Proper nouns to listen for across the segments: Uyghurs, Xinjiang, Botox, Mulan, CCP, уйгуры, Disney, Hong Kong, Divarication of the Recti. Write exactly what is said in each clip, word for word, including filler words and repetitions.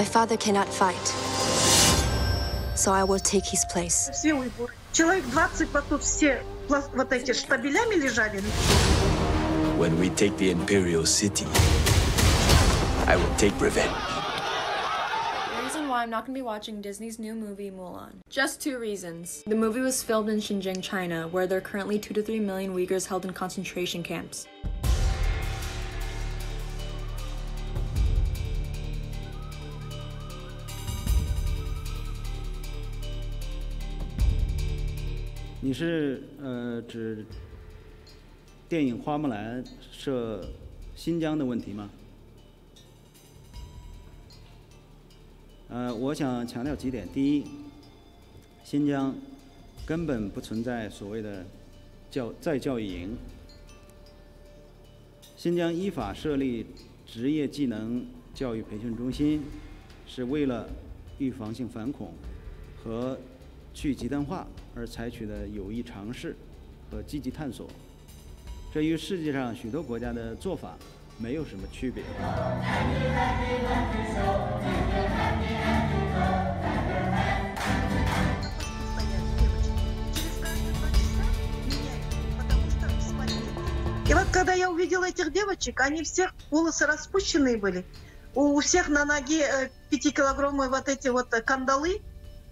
My father cannot fight, so I will take his place. Все уйгуры, человек двадцать потом все вот эти штабелями лежали. When we take the imperial city, I will take revenge. The reason why I'm not going to be watching Disney's new movie, Mulan. Just two reasons. The movie was filmed in Xinjiang, China, where there are currently two to three million Uyghurs held in concentration camps. You mean, uh, 电影《花木兰》涉新疆的问题吗？呃，我想强调几点：第一，新疆根本不存在所谓的教再教育营。新疆依法设立职业技能教育培训中心，是为了预防性反恐和去极端化而采取的有益尝试和积极探索。 这与世界上许多国家的做法没有什么区别。И вот когда я увидела этих девочек, они всех волосы распущенные были, у всех на ноге пятикилограммовые вот эти вот кандалы.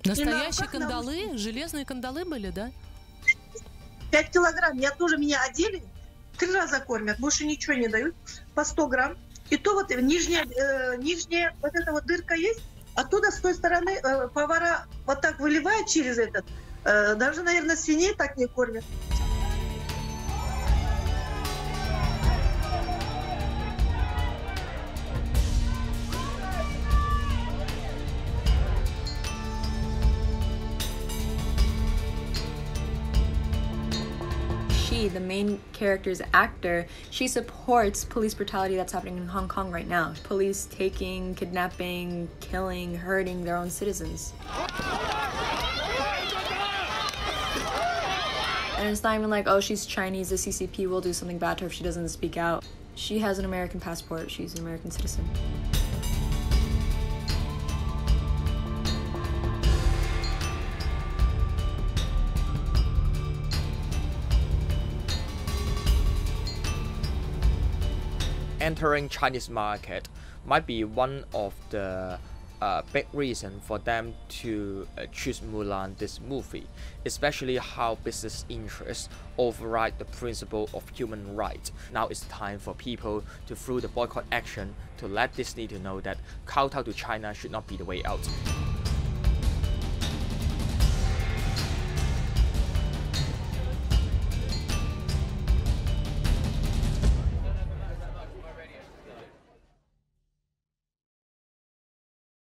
Настоящие кандалы, железные кандалы были, да? Пять килограмм. Я тоже меня одели. Три раза кормят, больше ничего не дают, по сто грамм. И то вот нижняя, э, нижняя вот эта вот дырка есть, оттуда с той стороны э, повара вот так выливают через этот. Э, даже, наверное, свиней так не кормят. The main character's actor, she supports police brutality that's happening in Hong Kong right now. Police taking, kidnapping, killing, hurting their own citizens. And it's not even like, oh, she's Chinese, the C C P will do something bad to her if she doesn't speak out. She has an American passport, she's an American citizen. Entering Chinese market might be one of the uh, big reason for them to uh, choose Mulan this movie, especially how business interests override the principle of human rights. Now it's time for people to, through the boycott action, to let Disney to know that kowtow to China should not be the way out.